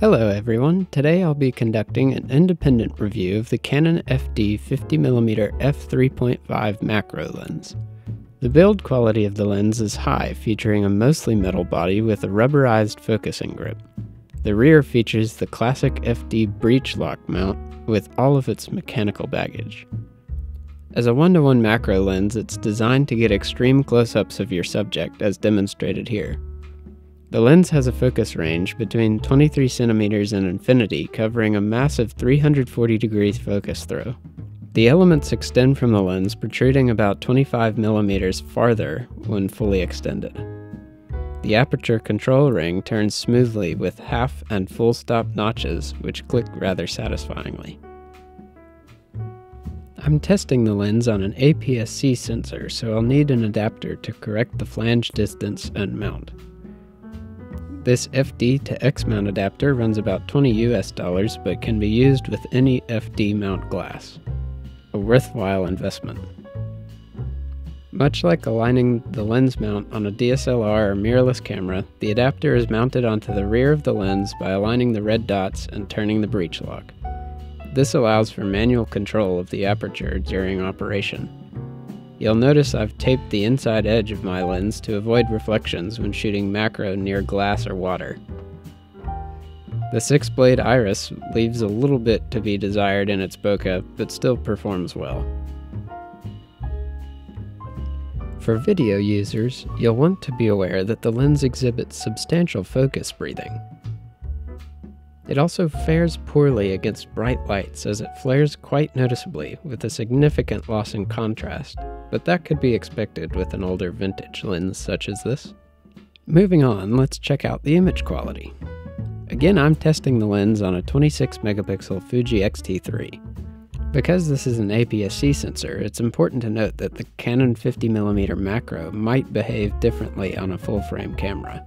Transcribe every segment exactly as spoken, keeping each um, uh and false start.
Hello everyone, today I'll be conducting an independent review of the Canon F D fifty millimeter f three point five macro lens. The build quality of the lens is high, featuring a mostly metal body with a rubberized focusing grip. The rear features the classic F D breech lock mount with all of its mechanical baggage. As a one to one macro lens, it's designed to get extreme close-ups of your subject, as demonstrated here. The lens has a focus range between twenty-three centimeters and infinity, covering a massive three hundred forty degree focus throw. The elements extend from the lens, protruding about twenty-five millimeters farther when fully extended. The aperture control ring turns smoothly with half and full stop notches, which click rather satisfyingly. I'm testing the lens on an A P S C sensor, so I'll need an adapter to correct the flange distance and mount. This F D to X mount adapter runs about twenty U S dollars, but can be used with any F D mount glass. A worthwhile investment. Much like aligning the lens mount on a D S L R or mirrorless camera, the adapter is mounted onto the rear of the lens by aligning the red dots and turning the breech lock. This allows for manual control of the aperture during operation. You'll notice I've taped the inside edge of my lens to avoid reflections when shooting macro near glass or water. The six-blade iris leaves a little bit to be desired in its bokeh, but still performs well. For video users, you'll want to be aware that the lens exhibits substantial focus breathing. It also fares poorly against bright lights, as it flares quite noticeably, with a significant loss in contrast, but that could be expected with an older vintage lens such as this. Moving on, let's check out the image quality. Again, I'm testing the lens on a twenty-six megapixel Fuji X T three. Because this is an A P S C sensor, it's important to note that the Canon fifty millimeter macro might behave differently on a full-frame camera.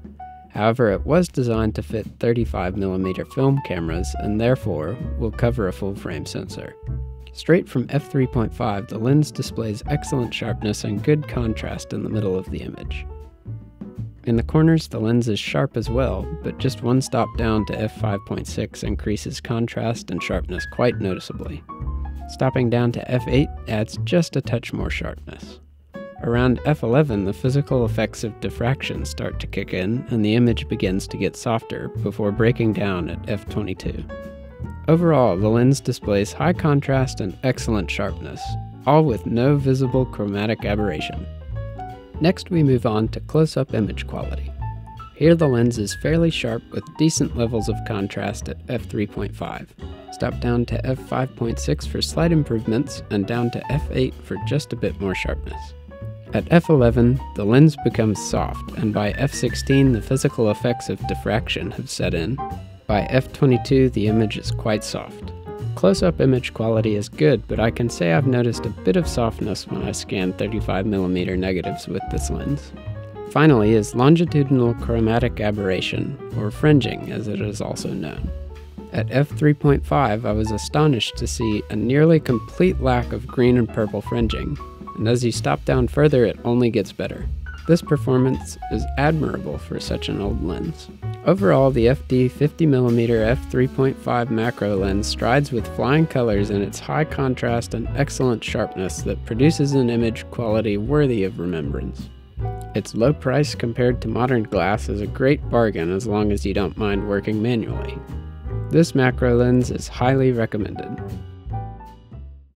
However, it was designed to fit thirty-five millimeter film cameras and therefore will cover a full-frame sensor. Straight from f three point five, the lens displays excellent sharpness and good contrast in the middle of the image. In the corners, the lens is sharp as well, but just one stop down to f five point six increases contrast and sharpness quite noticeably. Stopping down to f eight adds just a touch more sharpness. Around f eleven, the physical effects of diffraction start to kick in, and the image begins to get softer before breaking down at f twenty-two. Overall, the lens displays high contrast and excellent sharpness, all with no visible chromatic aberration. Next, we move on to close-up image quality. Here, the lens is fairly sharp with decent levels of contrast at f three point five. Stop down to f five point six for slight improvements, and down to f eight for just a bit more sharpness. At f eleven, the lens becomes soft, and by f sixteen the physical effects of diffraction have set in. By f twenty-two the image is quite soft. Close-up image quality is good, but I can say I've noticed a bit of softness when I scan thirty-five millimeter negatives with this lens. Finally is longitudinal chromatic aberration, or fringing as it is also known. At f three point five I was astonished to see a nearly complete lack of green and purple fringing, and as you stop down further, it only gets better. This performance is admirable for such an old lens. Overall, the F D fifty millimeter f three point five macro lens strides with flying colors in its high contrast and excellent sharpness that produces an image quality worthy of remembrance. Its low price compared to modern glass is a great bargain as long as you don't mind working manually. This macro lens is highly recommended.